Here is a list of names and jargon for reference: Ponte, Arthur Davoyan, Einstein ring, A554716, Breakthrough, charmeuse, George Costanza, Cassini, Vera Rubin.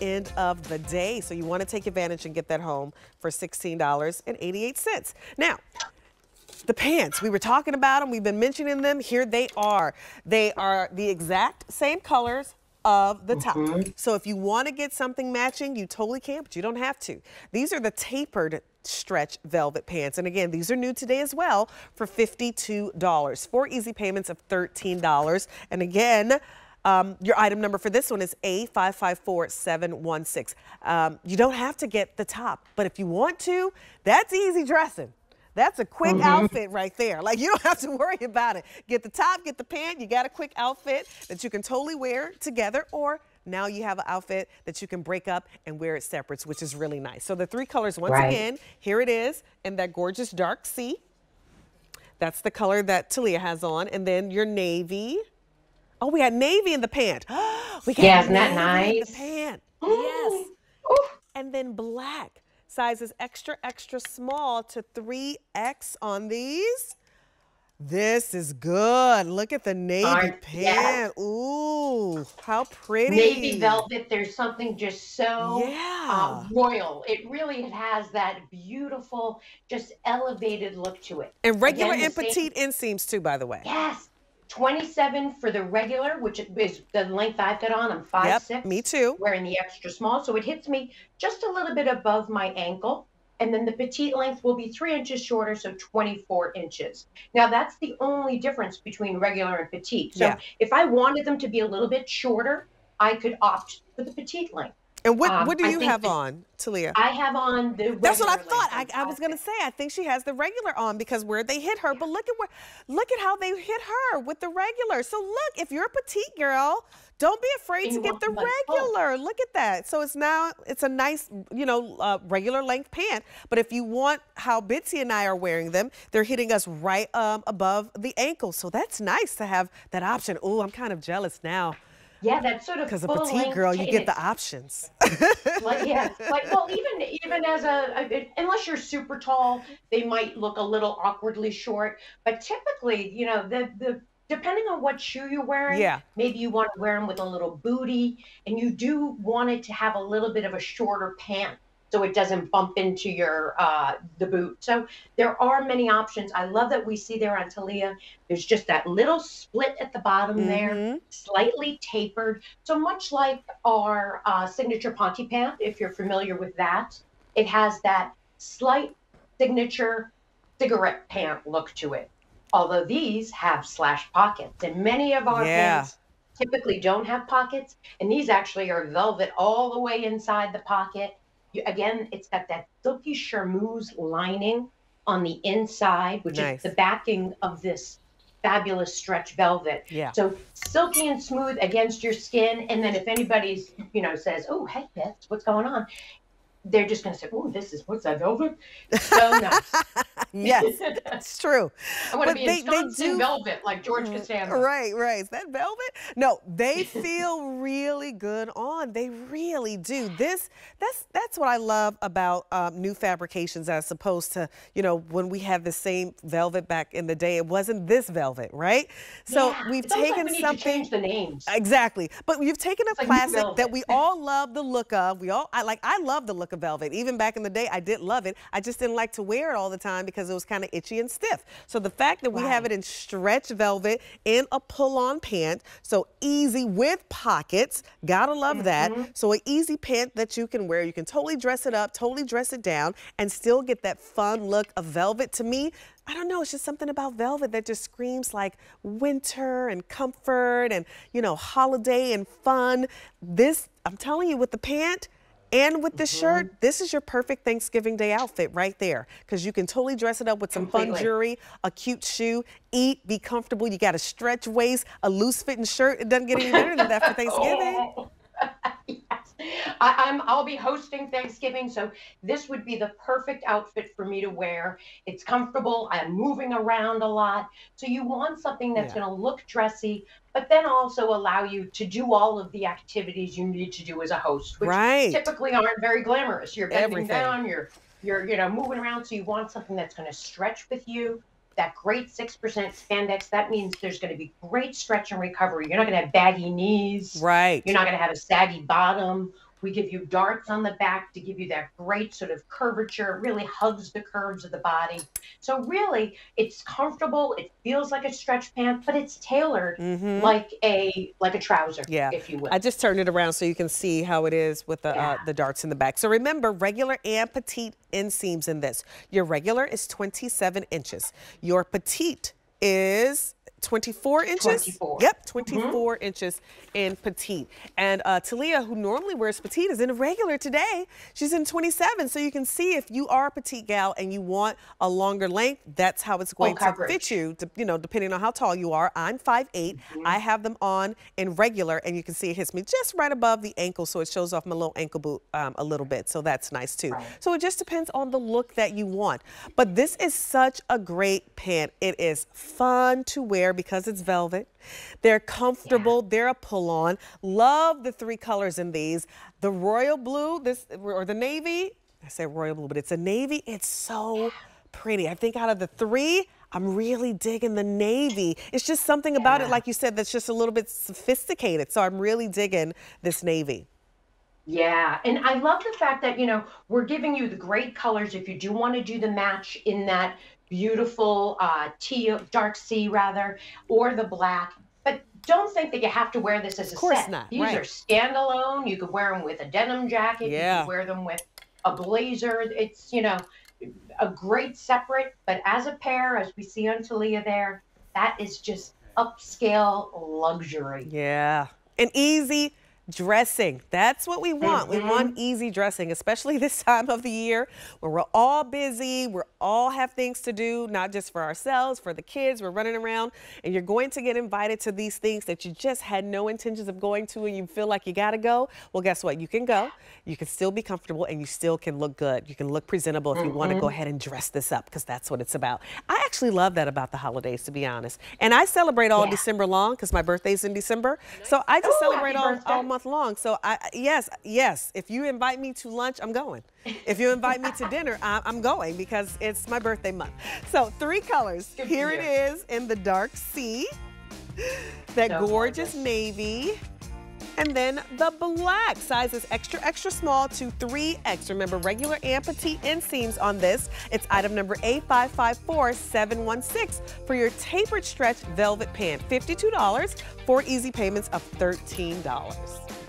end of the day. So you want to take advantage and get that home for $16.88. Now, the pants, we were talking about them, we've been mentioning them. Here they are. They are the exact same colors of the top. So if you want to get something matching, you totally can, but you don't have to. These are the tapered stretch velvet pants. And again, these are new today as well for $52. 4 easy payments of $13. And again, your item number for this one is A554716. You don't have to get the top, but if you want to, that's easy dressing. That's a quick outfit right there. Like, you don't have to worry about it. Get the top, get the pant. You got a quick outfit that you can totally wear together, or now you have an outfit that you can break up and wear it separate, which is really nice. So the three colors, once again, here it is in that gorgeous dark sea. That's the color that Talia has on. And then your navy. Oh, we had navy in the pant. We got isn't that navy nice? In the pant. Yes. Ooh. And then black. Sizes extra, extra small to 3X on these. This is good. Look at the navy pant. Yeah. Ooh, how pretty. Navy velvet, there's something just so royal. It really has that beautiful, just elevated look to it. And regular and petite inseams too, by the way. Yes, 27 for the regular, which is the length I've got on. I'm 5'6". Yep, me too. Wearing the extra small, so it hits me just a little bit above my ankle. And then the petite length will be 3 inches shorter, so 24 inches. Now, that's the only difference between regular and petite. So if I wanted them to be a little bit shorter, I could opt for the petite length. And what do you have on, Talia? I have on the regular. That's what I thought. I was going to say, I think she has the regular on because where they hit her. But look at how they hit her with the regular. So look, if you're a petite girl, don't be afraid to get the regular. Look at that. So it's a nice, regular length pant. But if you want how Bitsy and I are wearing them, they're hitting us right above the ankle. So that's nice to have that option. Oh, I'm kind of jealous now. Yeah, that's sort of because a petite girl, you get the options. Even as unless you're super tall, they might look a little awkwardly short. But typically, depending on what shoe you're wearing, maybe you want to wear them with a little booty, and you do want it to have a little bit of a shorter pant, so it doesn't bump into your the boot. So there are many options. I love that we see there on Talia, there's just that little split at the bottom there, slightly tapered. So much like our signature Ponte pant, if you're familiar with that, it has that slight signature cigarette pant look to it. Although these have slash pockets, and many of our pants typically don't have pockets, and these actually are velvet all the way inside the pocket. Again, it's got that silky charmeuse lining on the inside, which is the backing of this fabulous stretch velvet. Yeah. So silky and smooth against your skin. And then if anybody's, says, oh, hey, Beth, what's going on? They're just going to say, oh, what's that velvet? So nice. Yes, that's true. I want to be ensconced in velvet like George Costanza. Right. Is that velvet? No, they feel really good on. They really do. That's what I love about new fabrications as opposed to, when we had the same velvet back in the day, it wasn't this velvet, right? So we've taken like we something. To change the names. Exactly. But you've taken a classic that we all love the look of. I love the look of velvet. Even back in the day, I did love it. I just didn't like to wear it all the time because it was kind of itchy and stiff. So the fact that we have it in stretch velvet in a pull-on pant, so easy with pockets, gotta love that. So an easy pant that you can wear. You can totally dress it up, totally dress it down, and still get that fun look of velvet. To me, I don't know, it's just something about velvet that just screams like winter and comfort and, holiday and fun. This, I'm telling you, with the pant, and with the shirt, this is your perfect Thanksgiving Day outfit right there, because you can totally dress it up with some fun jewelry, a cute shoe, eat, be comfortable. You got a stretch waist, a loose-fitting shirt. It doesn't get any better than that for Thanksgiving. I'll be hosting Thanksgiving, so this would be the perfect outfit for me to wear. It's comfortable. I'm moving around a lot. So you want something that's going to look dressy, but then also allow you to do all of the activities you need to do as a host, which typically aren't very glamorous. You're bending down, you're moving around, so you want something that's going to stretch with you. That great 6% spandex, that means there's going to be great stretch and recovery. You're not going to have baggy knees. You're not going to have a saggy bottom We give you darts on the back to give you that great sort of curvature. It really hugs the curves of the body. So really, it's comfortable. It feels like a stretch pant, but it's tailored like a trouser, if you will. I just turned it around so you can see how it is with the darts in the back. So remember, regular and petite inseams in this. Your regular is 27 inches. Your petite is 24 inches? 24. Yep, 24 inches in petite. And Talia, who normally wears petite, is in a regular today. She's in 27. So you can see if you are a petite gal and you want a longer length, that's how it's going to fit you, you know, depending on how tall you are. I'm 5'8". I have them on in regular, and you can see it hits me just right above the ankle, so it shows off my little ankle boot a little bit. So that's nice, too. Right. So it just depends on the look that you want. But this is such a great pant. It is fun to wear because it's velvet. They're comfortable. They're a pull-on. Love the three colors in these. The royal blue, this, or the navy. I say royal blue, but it's a navy. It's so pretty. I think out of the three, I'm really digging the navy. It's just something about it, like you said, that's just a little bit sophisticated. So I'm really digging this navy. Yeah, and I love the fact that, you know, we're giving you the great colors if you do want to do the match in that beautiful dark sea, or the black. But don't think that you have to wear this as a set. Of course not. These are standalone. You could wear them with a denim jacket. You could wear them with a blazer. It's, you know, a great separate. But as a pair, as we see on Talia there, that is just upscale luxury. Yeah, and easy dressing. That's what we want. We want easy dressing, especially this time of the year where we're all busy, we all have things to do, not just for ourselves, for the kids, we're running around, and you're going to get invited to these things that you just had no intentions of going to and you feel like you gotta go. Well, guess what? You can go, you can still be comfortable, and you still can look good. You can look presentable if you want to go ahead and dress this up, because that's what it's about. I actually love that about the holidays, to be honest. And I celebrate all December long because my birthday's in December. So I just celebrate all month long. So yes, if you invite me to lunch, I'm going. If you invite me to dinner, I'm going, because it's my birthday month. So three colors. Here it is in the dark sea, that gorgeous navy, and then the black. Sizes extra, extra small to 3X. Remember, regular and petite inseams on this. It's item number A554716 for your tapered stretch velvet pant. $52, 4 easy payments of $13.